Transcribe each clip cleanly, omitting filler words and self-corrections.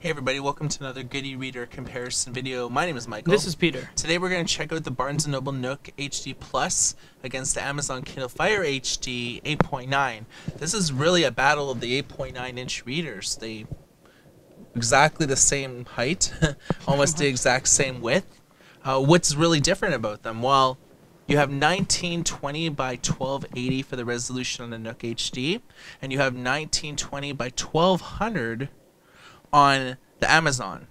Hey everybody, welcome to another Good e-Reader comparison video. My name is Michael. This is Peter. Today we're going to check out the Barnes & Noble Nook HD Plus against the Amazon Kindle Fire HD 8.9. This is really a battle of the 8.9 inch readers. They exactly the same height, almost the exact same width. What's really different about them? Well, you have 1920 by 1280 for the resolution on the Nook HD, and you have 1920 by 1200 on the Amazon.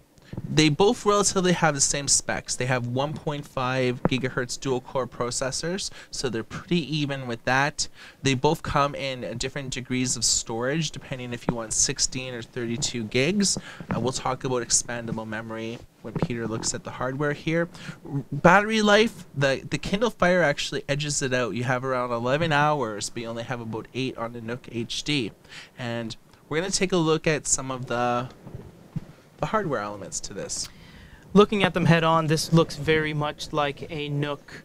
They both relatively have the same specs. They have 1.5 gigahertz dual core processors, so they're pretty even with that. They both come in different degrees of storage, depending if you want 16 or 32 gigs. We'll talk about expandable memory when Peter looks at the hardware here. Battery life, the Kindle Fire actually edges it out. You have around 11 hours, but you only have about 8 on the Nook HD. And we're going to take a look at some of the hardware elements to this. Looking at them head on, this looks very much like a Nook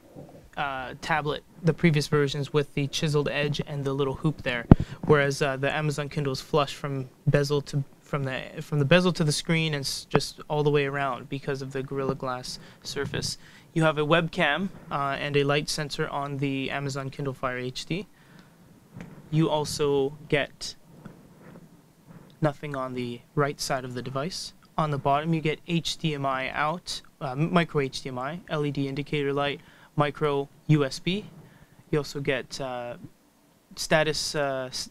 tablet, the previous versions, with the chiseled edge and the little hoop there, whereas the Amazon Kindle is flush from bezel to from the bezel to the screen and just all the way around because of the Gorilla Glass surface. You have a webcam and a light sensor on the Amazon Kindle Fire HD. You also get nothing on the right side of the device. On the bottom you get HDMI out, micro HDMI, LED indicator light, micro USB. You also get status,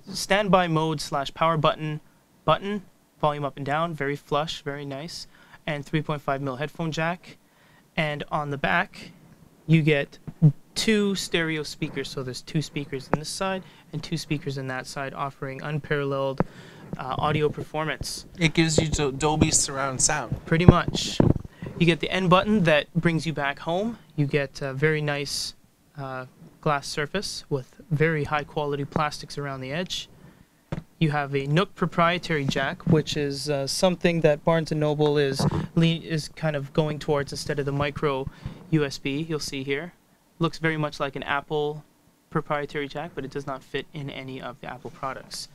standby mode / power button, volume up and down, very flush, very nice, and 3.5mm headphone jack. And on the back you get two stereo speakers, so there's two speakers on this side and two speakers on that side, offering unparalleled audio performance. It gives you Dolby surround sound. Pretty much. You get the N button that brings you back home. You get a very nice glass surface with very high quality plastics around the edge. You have a Nook proprietary jack, which is something that Barnes & Noble is kind of going towards instead of the micro USB you'll see here. Looks very much like an Apple proprietary jack, but it does not fit in any of the Apple products.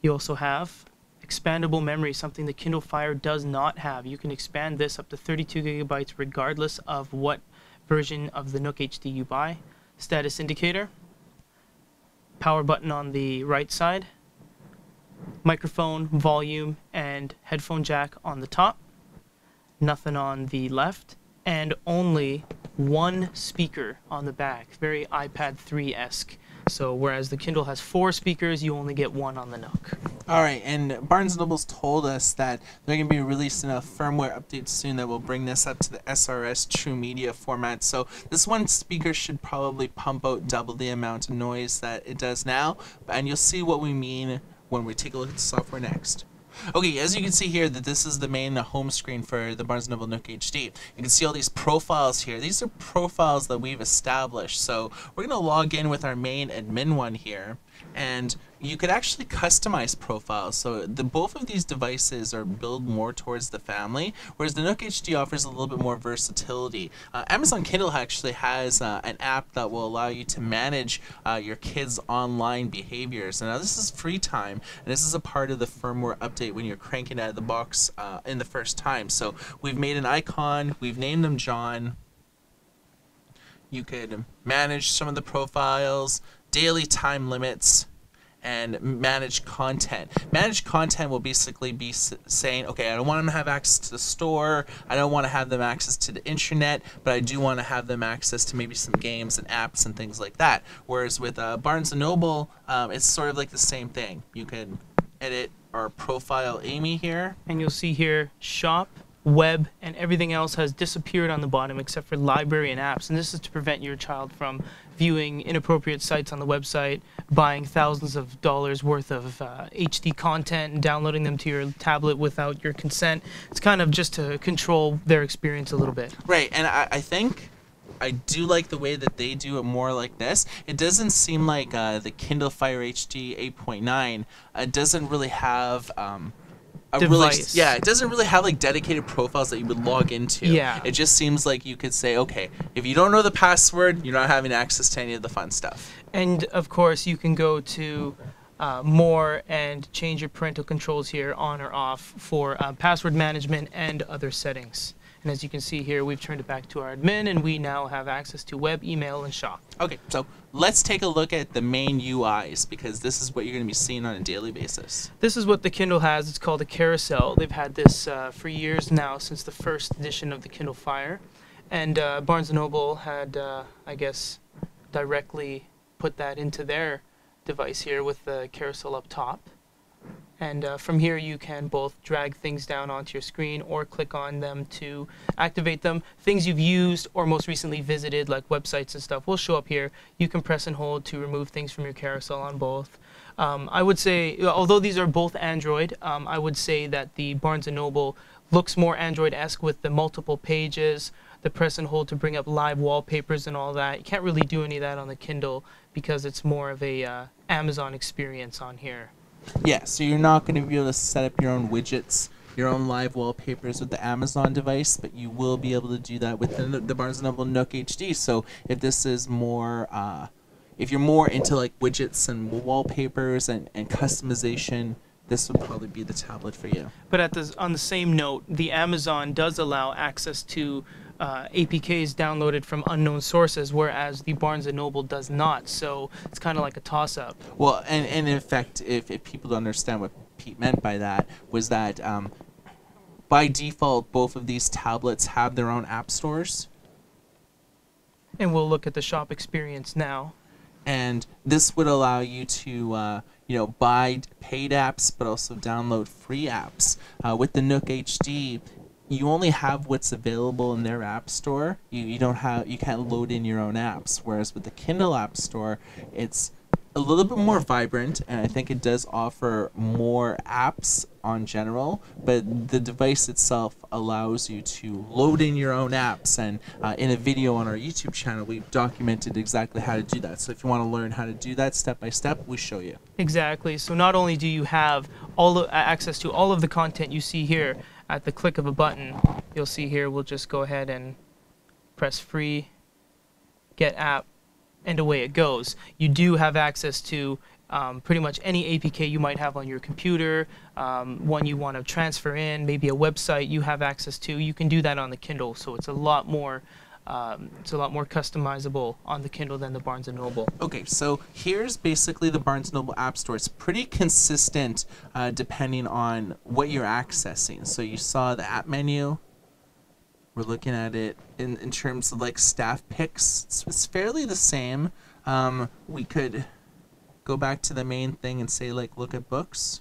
You also have expandable memory, something the Kindle Fire does not have. You can expand this up to 32 gigabytes regardless of what version of the Nook HD you buy. Status indicator, power button on the right side, microphone, volume, and headphone jack on the top, nothing on the left, and only one speaker on the back, very iPad 3-esque. So whereas the Kindle has four speakers, you only get one on the Nook. All right, and Barnes & Noble's told us that they're going to be releasing a firmware update soon that will bring this up to the SRS True Media format. So this one speaker should probably pump out double the amount of noise that it does now, and you'll see what we mean when we take a look at the software next. Okay, as you can see here, that this is the main home screen for the Barnes & Noble Nook HD. You can see all these profiles here. These are profiles that we've established. So we're going to log in with our main admin one here, and you could actually customize profiles. So both of these devices are built more towards the family, whereas the Nook HD offers a little bit more versatility. Amazon Kindle actually has an app that will allow you to manage your kids' online behaviors. Now this is free time, and this is a part of the firmware update when you're cranking out of the box in the first time. So we've made an icon, we've named them John. You could manage some of the profiles, daily time limits, and manage content. Manage content will basically be saying, okay, I don't want them to have access to the store, I don't want to have them access to the internet, but I do want to have them access to maybe some games and apps and things like that. Whereas with Barnes & Noble, it's sort of like the same thing. You can edit our profile Amy here. And you'll see here, shop, web, and everything else has disappeared on the bottom except for library and apps, and this is to prevent your child from viewing inappropriate sites on the website, buying thousands of dollars worth of HD content and downloading them to your tablet without your consent. It's kind of just to control their experience a little bit. Right, and I think I do like the way that they do it more like this. It doesn't seem like the Kindle Fire HD 8.9 doesn't really have it doesn't really have like dedicated profiles that you would log into. Yeah. It just seems like you could say, okay, if you don't know the password, you're not having access to any of the fun stuff. And of course, you can go to more and change your parental controls here on or off for password management and other settings. And as you can see here, we've turned it back to our admin, and we now have access to web, email, and shop. Okay, so let's take a look at the main UIs, because this is what you're going to be seeing on a daily basis. This is what the Kindle has. It's called a carousel. They've had this for years now, since the first edition of the Kindle Fire. And Barnes & Noble had, I guess, directly put that into their device here with the carousel up top. And from here, you can both drag things down onto your screen or click on them to activate them. Things you've used or most recently visited, like websites and stuff, will show up here. You can press and hold to remove things from your carousel on both. I would say, although these are both Android, I would say that the Barnes & Noble looks more Android-esque with the multiple pages, the press and hold to bring up live wallpapers and all that. You can't really do any of that on the Kindle because it's more of a Amazon experience on here. Yeah, so you're not going to be able to set up your own widgets, your own live wallpapers with the Amazon device, but you will be able to do that within the Barnes & Noble Nook HD. So if this is more, if you're more into like widgets and wallpapers and customization, this would probably be the tablet for you. But at the, on the same note, the Amazon does allow access to APKs downloaded from unknown sources, whereas the Barnes & Noble does not, so it's kind of like a toss-up. Well, and in fact, if people don't understand what Pete meant by that, was that by default, both of these tablets have their own app stores. And we'll look at the shop experience now. And this would allow you to you know, buy paid apps, but also download free apps. With the Nook HD, you only have what's available in their app store. You don't have, you can't load in your own apps. Whereas with the Kindle app store, it's a little bit more vibrant, and I think it does offer more apps on general. But the device itself allows you to load in your own apps, and in a video on our YouTube channel, we've documented exactly how to do that. So if you want to learn how to do that step by step, we show you. Exactly. So not only do you have all access to all of the content you see here at the click of a button, you'll see here. We'll just go ahead and press free, get app, and away it goes. You do have access to pretty much any APK you might have on your computer, one you want to transfer in, maybe a website you have access to. You can do that on the Kindle, so it's a lot more customizable on the Kindle than the Barnes & Noble. Okay, so here's basically the Barnes & Noble App Store. It's pretty consistent depending on what you're accessing. So you saw the app menu. We're looking at it in terms of like staff picks. It's fairly the same. We could go back to the main thing and say like look at books.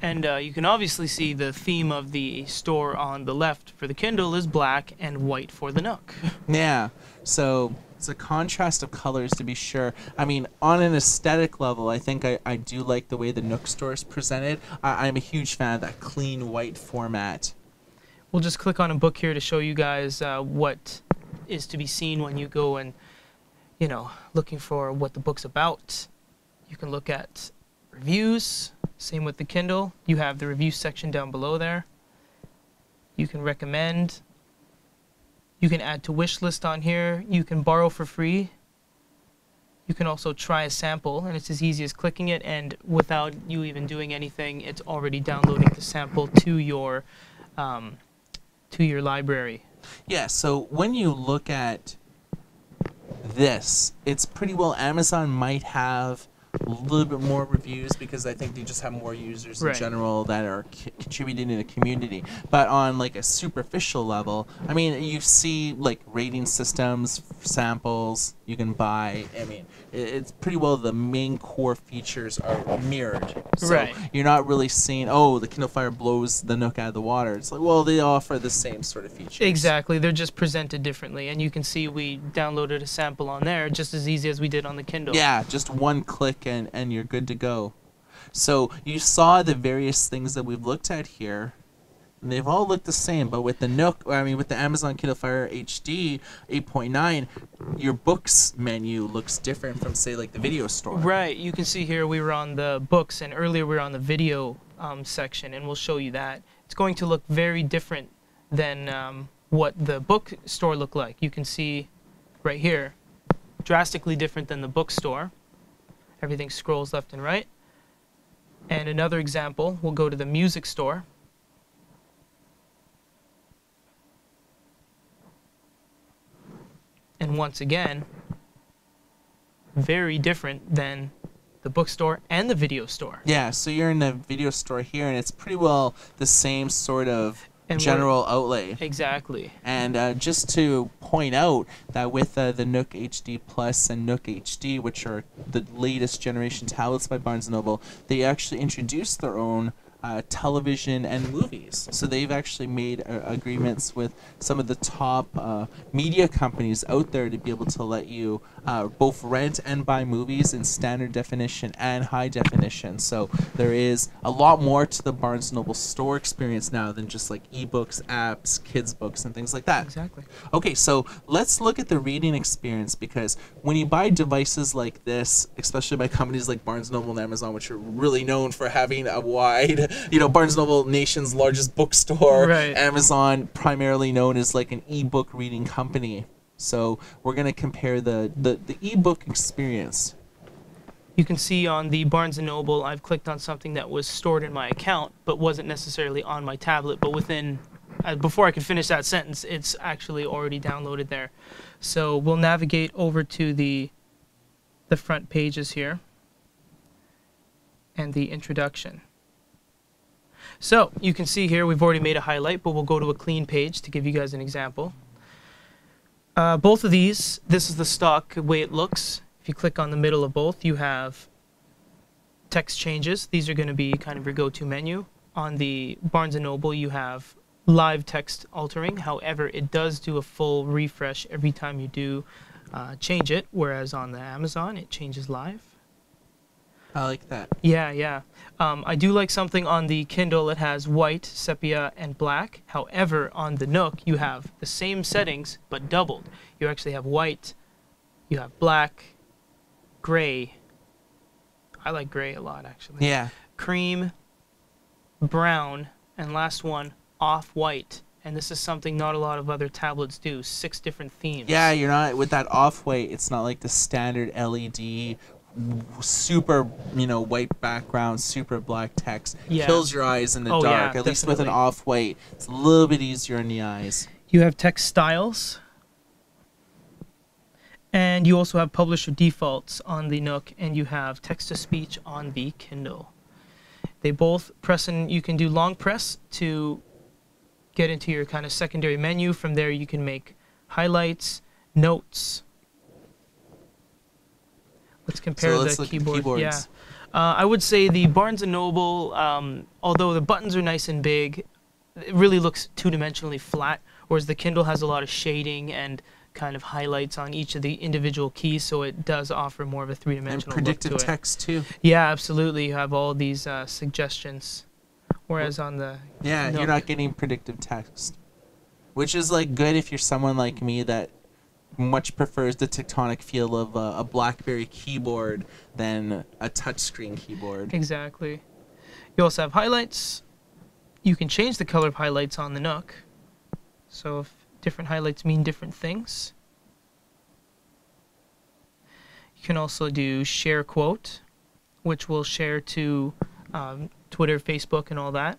And you can obviously see the theme of the store on the left for the Kindle is black and white for the Nook. Yeah, so it's a contrast of colors to be sure. I mean, on an aesthetic level, I think I do like the way the Nook store is presented. I'm a huge fan of that clean white format. We'll just click on a book here to show you guys what is to be seen when you go and, you know, looking for what the book's about. You can look at reviews. Same with the Kindle. You have the review section down below there. You can recommend. You can add to wish list on here. You can borrow for free. You can also try a sample, and it's as easy as clicking it, and without you even doing anything, it's already downloading the sample to your library. Yeah, so when you look at this, it's pretty well Amazon might have a little bit more reviews because I think they just have more users in general that are contributing to the community. But on like a superficial level, I mean, you see like rating systems, samples, you can buy. I mean, it's pretty well the main core features are mirrored. So you're not really seeing, oh, the Kindle Fire blows the Nook out of the water. It's like, well, they offer the same sort of features. Exactly. They're just presented differently. And you can see we downloaded a sample on there just as easy as we did on the Kindle. Yeah, just one click. And you're good to go. So you saw the various things that we've looked at here, and they've all looked the same. But with the Nook, I mean with the Amazon Kindle Fire HD 8.9, your books menu looks different from say like the video store. Right. You can see here we were on the books, and earlier we were on the video section, and we'll show you that it's going to look very different than what the book store looked like. You can see right here, drastically different than the bookstore. Everything scrolls left and right. And another example, we'll go to the music store. And once again, very different than the bookstore and the video store. Yeah, so you're in the video store here, and it's pretty well the same sort of general outlay. Exactly. And just to point out that with the Nook HD Plus and Nook HD, which are the latest generation tablets by Barnes & Noble, they actually introduced their own television and movies. So they've actually made agreements with some of the top media companies out there to be able to let you both rent and buy movies in standard definition and high definition. So there is a lot more to the Barnes & Noble store experience now than just like ebooks, apps, kids books, and things like that. Exactly. Okay, so let's look at the reading experience, because when you buy devices like this, especially by companies like Barnes & Noble and Amazon, which are really known for having a wide, you know, Barnes & Noble, nation's largest bookstore, right. Amazon, primarily known as like an ebook reading company. So we're going to compare the ebook experience. You can see on the Barnes & Noble, I've clicked on something that was stored in my account, but wasn't necessarily on my tablet. But within, before I can finish that sentence, it's actually already downloaded there. So we'll navigate over to the front pages here and the introduction. So you can see here we've already made a highlight, but we'll go to a clean page to give you guys an example. Both of these, this is the stock way it looks. If you click on the middle of both, you have text changes. These are going to be kind of your go-to menu. On the Barnes & Noble, you have live text altering. However, it does do a full refresh every time you do change it, whereas on the Amazon, it changes live. I like that. Yeah, yeah. I do like something on the Kindle. It has white, sepia, and black. However, on the Nook, you have the same settings, but doubled. You actually have white, you have black, gray. I like gray a lot, actually. Yeah. Cream, brown, and last one, off-white. And this is something not a lot of other tablets do, 6 different themes. Yeah, you're not, with that off-white, it's not like the standard LED super, you know, white background, super black text. Yeah. Kills your eyes in the dark. Yeah, at least with an off-white, it's a little bit easier on the eyes. You have text styles, and you also have publisher defaults on the Nook, and you have text-to-speech on the Kindle. They both press, and you can do long press to get into your kind of secondary menu. From there, you can make highlights, notes. Let's compare the keyboard. Yeah, I would say the Barnes & Noble, although the buttons are nice and big, it really looks two-dimensionally flat, whereas the Kindle has a lot of shading and kind of highlights on each of the individual keys, so it does offer more of a three-dimensional look to it. And predictive text, too. Yeah, absolutely. You have all these suggestions, whereas on the Nook, you're not getting predictive text, which is like good if you're someone like me that much prefers the tectonic feel of a BlackBerry keyboard than a touchscreen keyboard. Exactly. You also have highlights. You can change the color of highlights on the Nook. So if different highlights mean different things. You can also do share quote, which will share to Twitter, Facebook, and all that.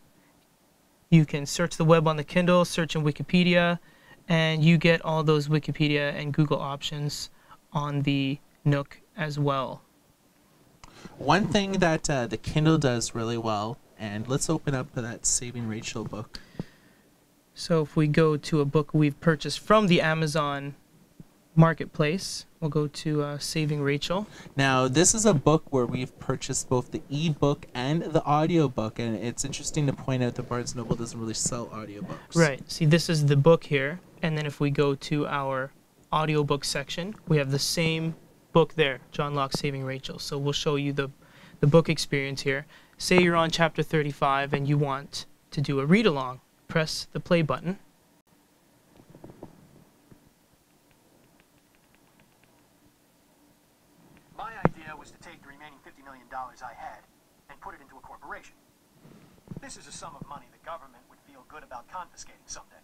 You can search the web on the Kindle, search in Wikipedia, and you get all those Wikipedia and Google options on the Nook as well. One thing that the Kindle does really well, and let's open up that Saving Rachel book. So if we go to a book we've purchased from the Amazon Marketplace, we'll go to Saving Rachel. Now, this is a book where we've purchased both the ebook and the audiobook, and it's interesting to point out that Barnes & Noble doesn't really sell audiobooks. Right. See, this is the book here, and then if we go to our audiobook section, we have the same book there, John Locke's Saving Rachel. So we'll show you the book experience here. Say you're on chapter 35 and you want to do a read-along. Press the play button. I had and put it into a corporation. This is a sum of money the government would feel good about confiscating someday.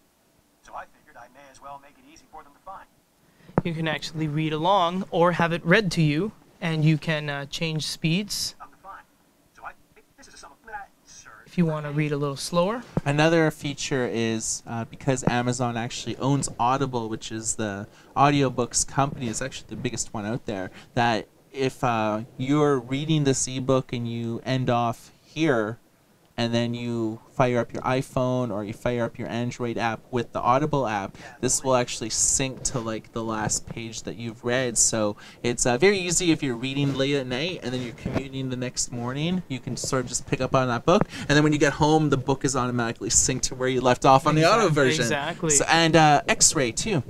So I figured I may as well make it easy for them to find. You can actually read along or have it read to you, and you can change speeds if you want to read a little slower. Another feature is because Amazon actually owns Audible, which is the audiobooks company, it's actually the biggest one out there, that if you're reading this ebook and you end off here, and then you fire up your iPhone or you fire up your Android app with the Audible app, this will actually sync to like the last page that you've read. So it's very easy if you're reading late at night and then you're commuting the next morning. You can sort of just pick up on that book, and then when you get home, the book is automatically synced to where you left off on the auto version. Exactly. So, and X-ray too.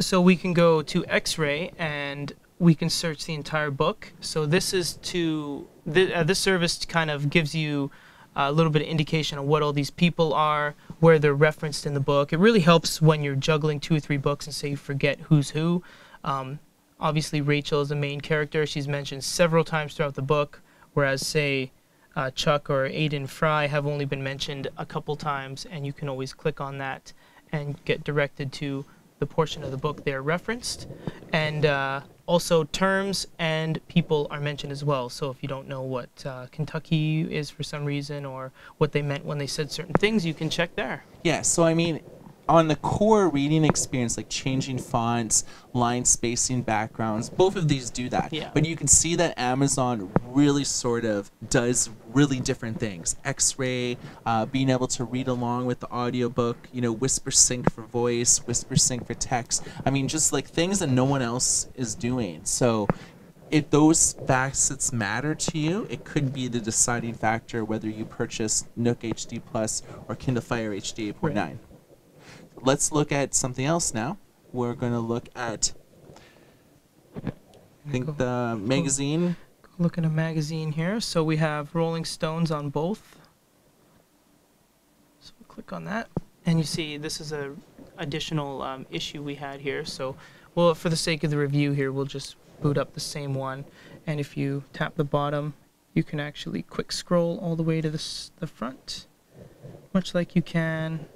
So we can go to X-ray and we can search the entire book. So this is to this service kind of gives you a little bit of indication of what all these people are, where they're referenced in the book. It really helps when you're juggling 2 or 3 books and say you forget who's who. Obviously, Rachel is the main character. She's mentioned several times throughout the book, whereas, say, Chuck or Aiden Fry have only been mentioned a couple times, and you can always click on that and get directed to the portion of the book they're referenced. And also, terms and people are mentioned as well. So if you don't know what Kentucky is for some reason, or what they meant when they said certain things, you can check there. Yeah, so I mean, on the core reading experience, like changing fonts, line spacing, backgrounds, both of these do that. Yeah. But you can see that Amazon really sort of does really different things. X-ray, being able to read along with the audiobook, you know, Whisper Sync for voice, Whisper Sync for text. I mean, just like things that no one else is doing. So if those facets matter to you, it could be the deciding factor whether you purchase Nook HD Plus or Kindle Fire HD 8.9. Right. Let's look at something else now. We're going to look at, I think, the magazine. Look at a magazine here. So we have Rolling Stones on both. So we'll click on that, and you see this is a additional issue we had here. So, well, for the sake of the review here, we'll just boot up the same one. And if you tap the bottom, you can actually quick scroll all the way to the front, much like you can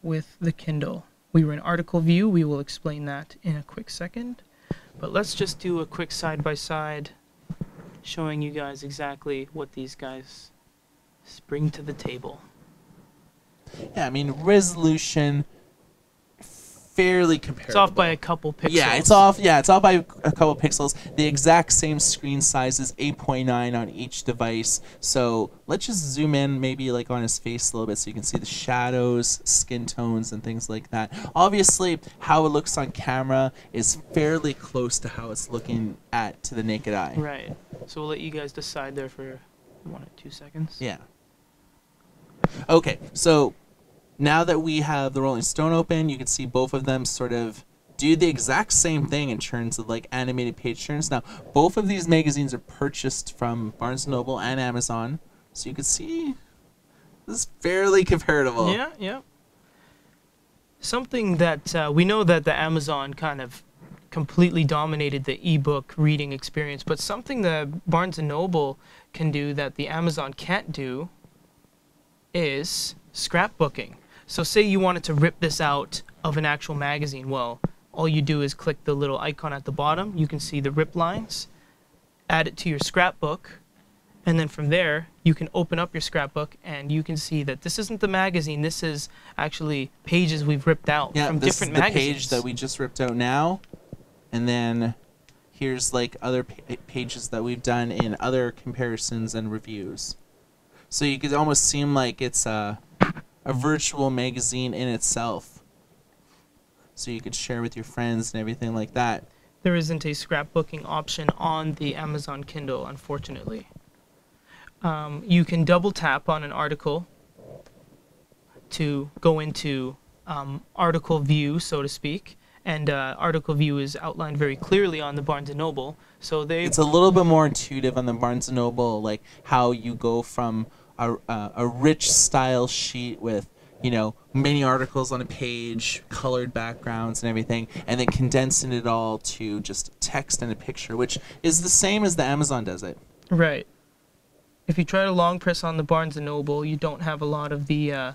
with the Kindle. We were in article view. We will explain that in a quick second. But let's just do a quick side-by-side showing you guys exactly what these guys bring to the table. Yeah, I mean, resolution fairly comparable. It's off by a couple pixels. Yeah, it's off. Yeah, it's off by a couple pixels. The exact same screen size is 8.9 on each device. So let's just zoom in, maybe like on his face a little bit, so you can see the shadows, skin tones, and things like that. Obviously, how it looks on camera is fairly close to how it's looking at to the naked eye. Right. So we'll let you guys decide there for 1 or 2 seconds. Yeah. Okay. So now that we have the Rolling Stone open, you can see both of them sort of do the exact same thing in terms of like animated page turns. Now, both of these magazines are purchased from Barnes & Noble and Amazon, so you can see this is fairly comparable. Yeah, yeah. Something that we know that the Amazon kind of completely dominated the ebook reading experience, but something that Barnes & Noble can do that the Amazon can't do is scrapbooking. So say you wanted to rip this out of an actual magazine. Well, all you do is click the little icon at the bottom. You can see the rip lines. Add it to your scrapbook. And then from there, you can open up your scrapbook, and you can see that this isn't the magazine. This is actually pages we've ripped out from different magazines. Yeah, this is the page that we just ripped out now. And then here's like other pages that we've done in other comparisons and reviews. So you could almost seem like it's a virtual magazine in itself. So you could share with your friends and everything like that. There isn't a scrapbooking option on the Amazon Kindle, unfortunately. You can double tap on an article to go into article view, so to speak. And article view is outlined very clearly on the Barnes & Noble. So it's a little bit more intuitive on the Barnes & Noble, like how you go from a rich style sheet with, you know, many articles on a page, colored backgrounds and everything, and then condensing it all to just text and a picture, which is the same as the Amazon does it. Right. If you try to long press on the Barnes & Noble, you don't have a lot of the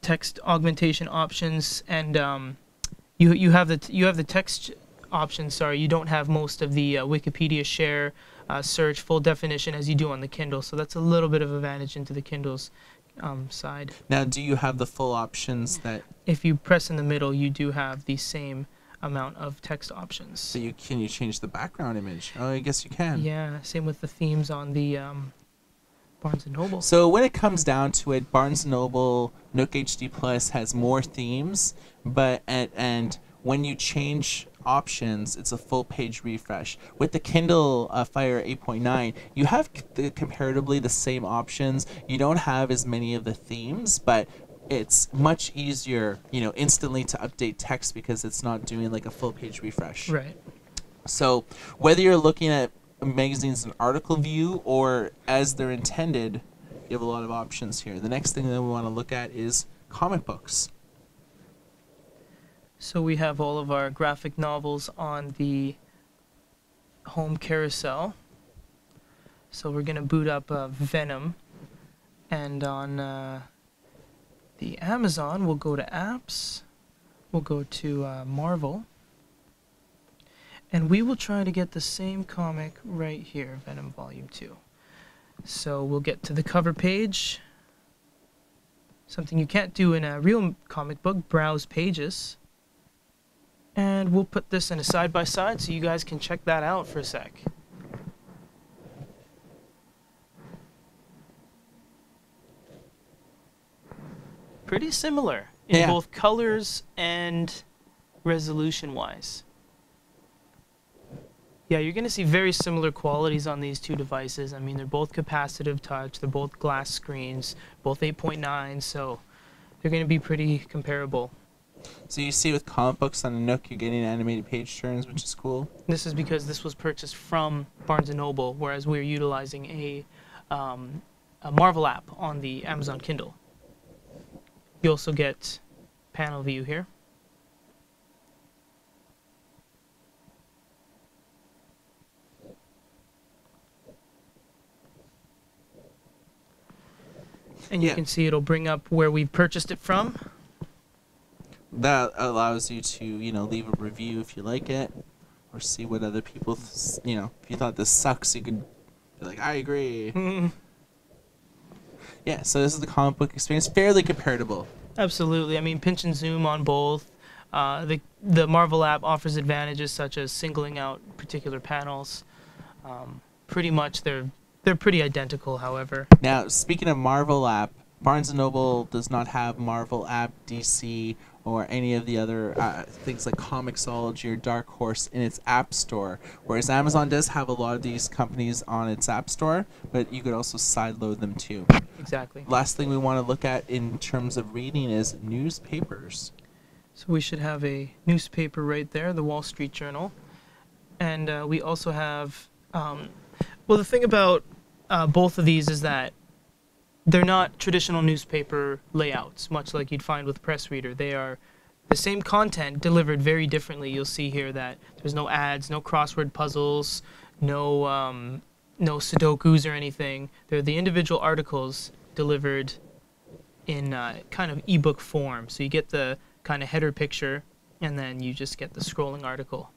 text augmentation options, and You have the text option. Sorry, you don't have most of the Wikipedia share, search, full definition as you do on the Kindle. So that's a little bit of advantage into the Kindle's side. Now, do you have the full options that? If you press in the middle, you do have the same amount of text options. So you can change the background image? Oh, I guess you can. Yeah, same with the themes on the Barnes & Noble. So when it comes down to it, Barnes & Noble Nook HD Plus has more themes, but and when you change options, it's a full page refresh. With the Kindle Fire 8.9, you have comparatively the same options. You don't have as many of the themes, but it's much easier, you know, instantly to update text because it's not doing like a full page refresh. Right. So whether you're looking at magazines in article view or as they're intended, you have a lot of options here. The next thing that we want to look at is comic books. So we have all of our graphic novels on the home carousel. So we're going to boot up Venom, and on the Amazon we'll go to apps, we'll go to Marvel, and we will try to get the same comic right here, Venom Volume 2. So we'll get to the cover page, something you can't do in a real comic book, browse pages. And we'll put this in a side-by-side so you guys can check that out for a sec. Pretty similar in both colors and resolution-wise. Yeah, you're going to see very similar qualities on these two devices. I mean, they're both capacitive touch, they're both glass screens, both 8.9, so they're going to be pretty comparable. So you see with comic books on the Nook, you're getting animated page turns, which is cool. This is because this was purchased from Barnes & Noble, whereas we're utilizing a Marvel app on the Amazon Kindle. You also get panel view here. And you can see it'll bring up where we've purchased it from. That allows you to, you know, leave a review if you like it, or see what other people, you know, if you thought this sucks, you could be like, I agree. Yeah, so this is the comic book experience, fairly comparable. Absolutely. I mean, pinch and zoom on both. The Marvel app offers advantages such as singling out particular panels. Pretty much they're pretty identical, however. Now, speaking of Marvel app, Barnes & Noble does not have Marvel app, DC, or any of the other things like Comixology or Dark Horse in its app store, whereas Amazon does have a lot of these companies on its app store, but you could also sideload them too. Exactly. Last thing we want to look at in terms of reading is newspapers. So we should have a newspaper right there, the Wall Street Journal. And we also have, well, the thing about both of these is that they're not traditional newspaper layouts, much like you'd find with PressReader. They are the same content delivered very differently. You'll see here that there's no ads, no crossword puzzles, no no Sudokus or anything. They're the individual articles delivered in kind of ebook form. So you get the kind of header picture, and then you just get the scrolling article.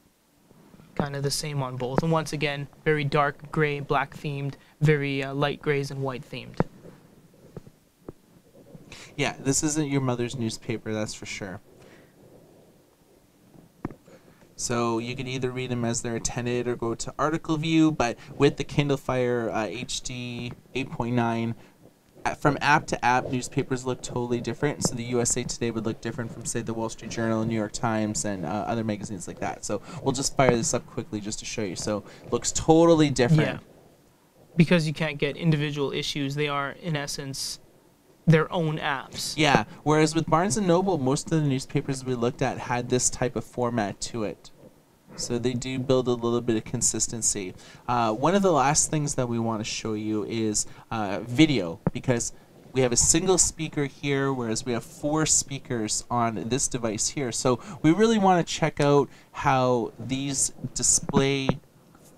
Kind of the same on both. And once again, very dark gray, black themed, very light grays and white themed. Yeah, this isn't your mother's newspaper, that's for sure. So you can either read them as they're intended or go to article view, but with the Kindle Fire HD 8.9, from app to app, newspapers look totally different. So the USA Today would look different from, say, the Wall Street Journal, New York Times, and other magazines like that. So we'll just fire this up quickly just to show you. So it looks totally different. Yeah. Because you can't get individual issues, they are, in essence, their own apps. Yeah, whereas with Barnes & Noble, most of the newspapers we looked at had this type of format to it. So they do build a little bit of consistency. One of the last things that we want to show you is video, because we have a single speaker here, whereas we have four speakers on this device here. So we really want to check out how these display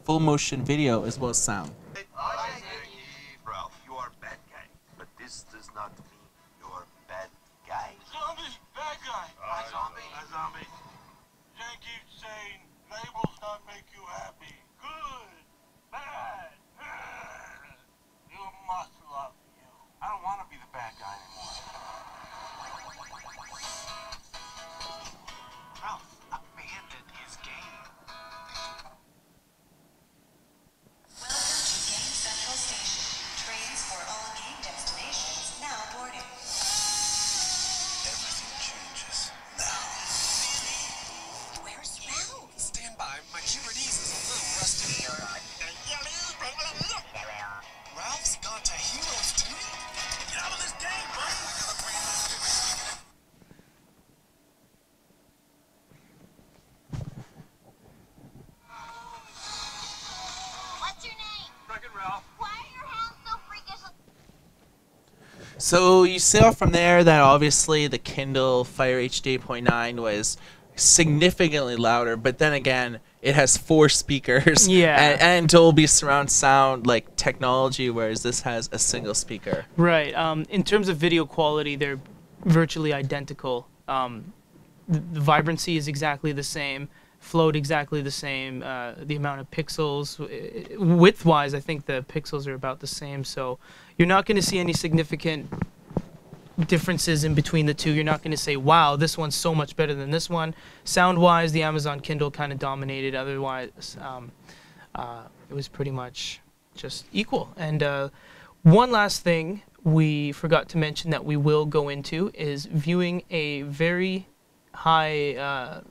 full motion video as well as sound. So you saw from there that obviously the Kindle Fire HD 8.9 was significantly louder, but then again, it has 4 speakers, yeah, and Dolby surround sound like technology, whereas this has a single speaker. Right. In terms of video quality, they're virtually identical. The vibrancy is exactly the same, float exactly the same, the amount of pixels, width-wise, I think the pixels are about the same, so you're not going to see any significant differences in between the two. You're not going to say, wow, this one's so much better than this one. Sound-wise, the Amazon Kindle kind of dominated. Otherwise, it was pretty much just equal. And one last thing we forgot to mention that we will go into is viewing a very high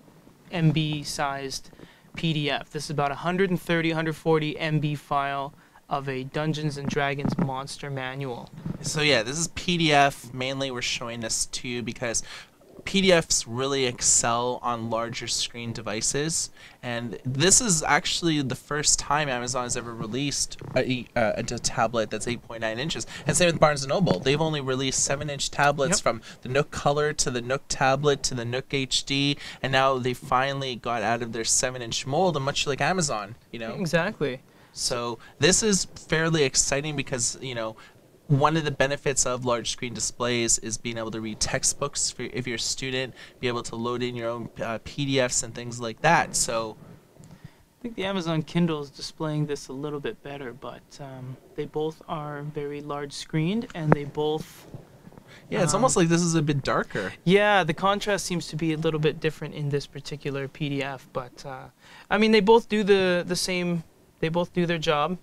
MB-sized PDF. This is about 130, 140 MB file of a Dungeons & Dragons monster manual. So yeah, this is PDF. Mainly we're showing this to you because PDFs really excel on larger screen devices, and this is actually the first time Amazon has ever released a tablet that's 8.9 inches. And same with Barnes & Noble. They've only released 7-inch tablets, yep, from the Nook Color to the Nook Tablet to the Nook HD, and now they finally got out of their 7-inch mold, and much like Amazon, you know. Exactly. So this is fairly exciting because, you know, one of the benefits of large screen displays is being able to read textbooks for if you're a student, be able to load in your own PDFs and things like that. So I think the Amazon Kindle is displaying this a little bit better, but they both are very large screened, and they both... Yeah, it's almost like this is a bit darker. Yeah, the contrast seems to be a little bit different in this particular PDF, but I mean, they both do the same... They both do their job.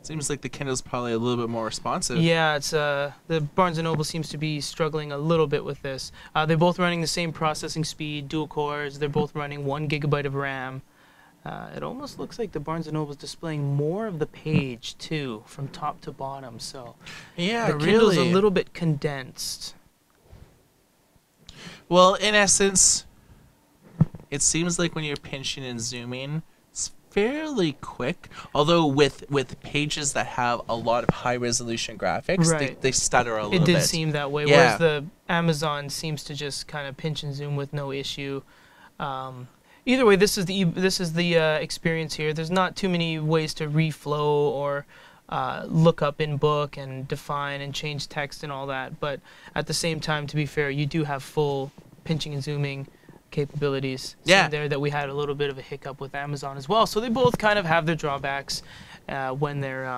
Seems like the Kindle's probably a little bit more responsive. Yeah, it's the Barnes & Noble seems to be struggling a little bit with this. They're both running the same processing speed, dual cores. They're both running 1 gigabyte of RAM. It almost looks like the Barnes & Noble is displaying more of the page too, from top to bottom. So yeah, the Kindle's really a little bit condensed. Well, in essence, it seems like when you're pinching and zooming, it's fairly quick. Although with pages that have a lot of high-resolution graphics, right, they stutter a little bit. It did seem that way, yeah, whereas the Amazon seems to just kind of pinch and zoom with no issue. Either way, this is the experience here. There's not too many ways to reflow or look up in book and define and change text and all that. But at the same time, to be fair, you do have full pinching and zooming capabilities, yeah, so there that we had a little bit of a hiccup with Amazon as well. So they both kind of have their drawbacks when they're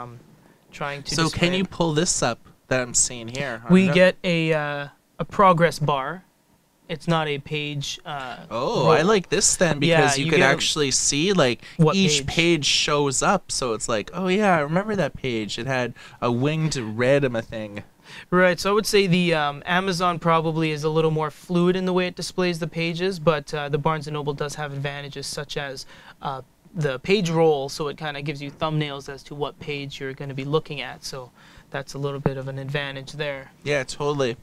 trying to. So display. Can you pull this up that I'm seeing here? We get a progress bar. It's not a page. Oh, roll. I like this then because yeah, you can actually see like each page shows up. So it's like, oh yeah, I remember that page. It had a winged red of a thing. Right, so I would say the Amazon probably is a little more fluid in the way it displays the pages, but the Barnes & Noble does have advantages such as the page roll, so it kind of gives you thumbnails as to what page you're going to be looking at, so that's a little bit of an advantage there. Yeah, totally.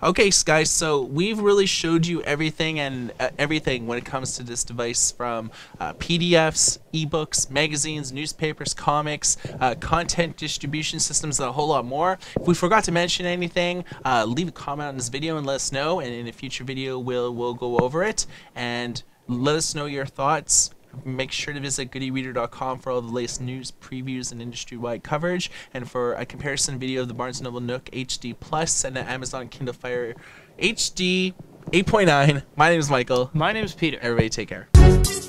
Okay, guys, so we've really showed you everything and everything when it comes to this device, from PDFs, ebooks, magazines, newspapers, comics, content distribution systems, and a whole lot more. If we forgot to mention anything, leave a comment on this video and let us know, and in a future video we'll go over it. And let us know your thoughts. Make sure to visit goodereader.com for all the latest news, previews, and industry-wide coverage, and for a comparison video of the Barnes & Noble Nook HD Plus and the Amazon Kindle Fire HD 8.9. My name is Michael. My name is Peter. Everybody take care.